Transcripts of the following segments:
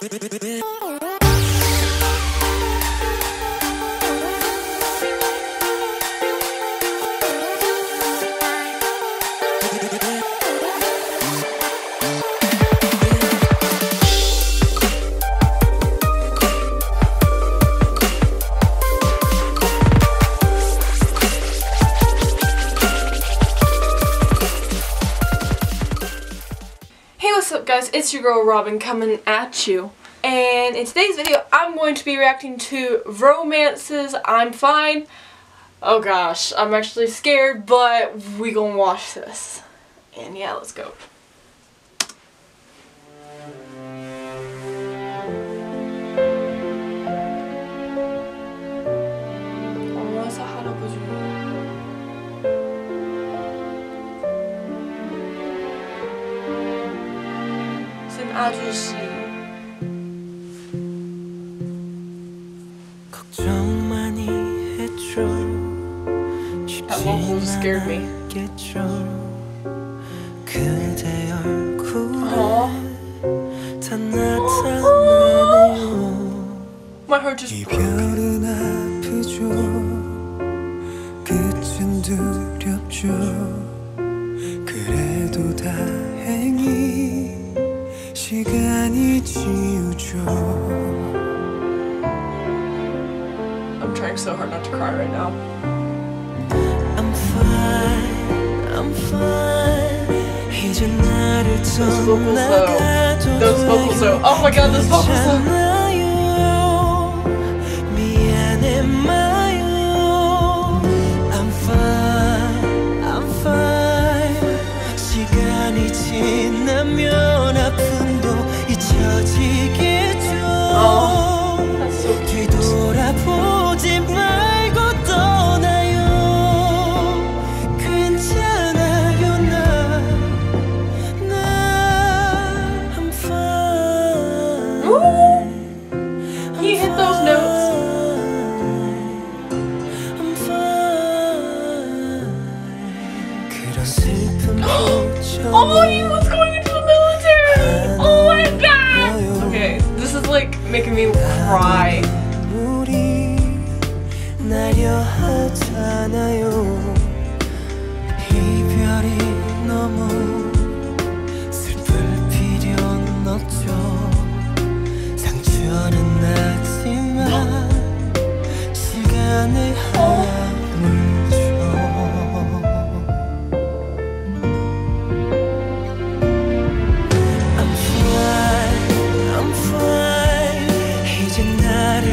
What's up guys, it's your girl Robin coming at you, and in today's video I'm going to be reacting to Romance's I'm Fine. Oh gosh, I'm actually scared, but we gonna watch this. And yeah, let's go. 아저씨 걱정 많이 해줘 쉽지 그대 얼굴에 다 나타나네요 이별은 아프죠 끝은 두렵죠 그래도 다행히 시간이 지우죠. I'm trying so hard not to cry right now. I'm fine, I'm fine. 이제 나를 떠나가도 those vocals are, oh my god, those vocals are. 미안해 마요. I'm fine, I'm fine. 시간이 지나면 아픈. Oh, that's so cute. Ooh, he hit those notes. Oh, he was going into the military. Oh my god. This is like making me cry. I'm fine, I'm fine. 이제 나를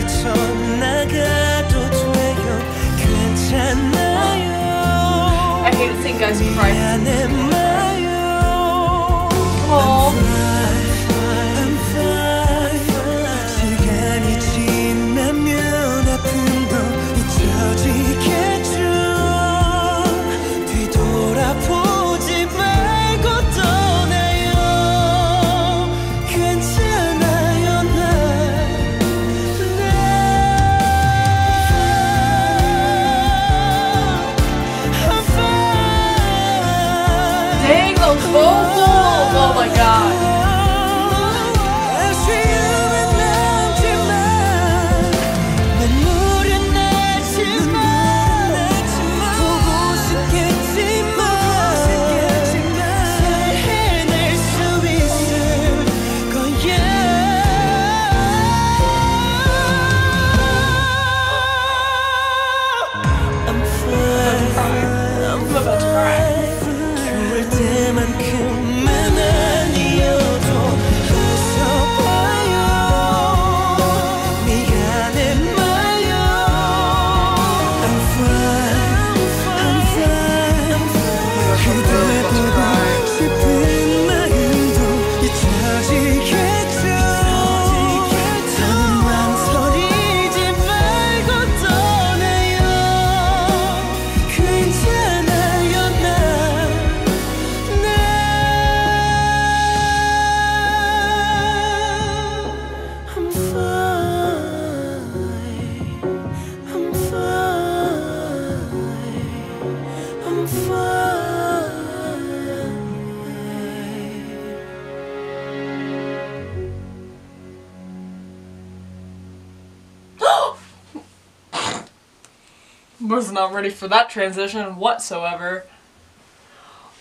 was not ready for that transition whatsoever.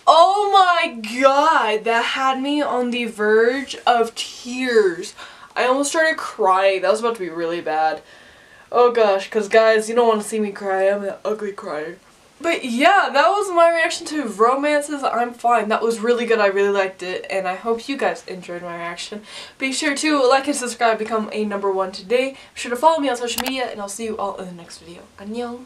Oh my god, that had me on the verge of tears. I almost started crying. That was about to be really bad. Oh gosh, because guys, you don't want to see me cry. I'm an ugly crier. But yeah, that was my reaction to Romances I'm Fine. That was really good. I really liked it, and I hope you guys enjoyed my reaction. Be sure to like and subscribe, become a number 1 today. Be sure to follow me on social media, and I'll see you all in the next video. Annyeong!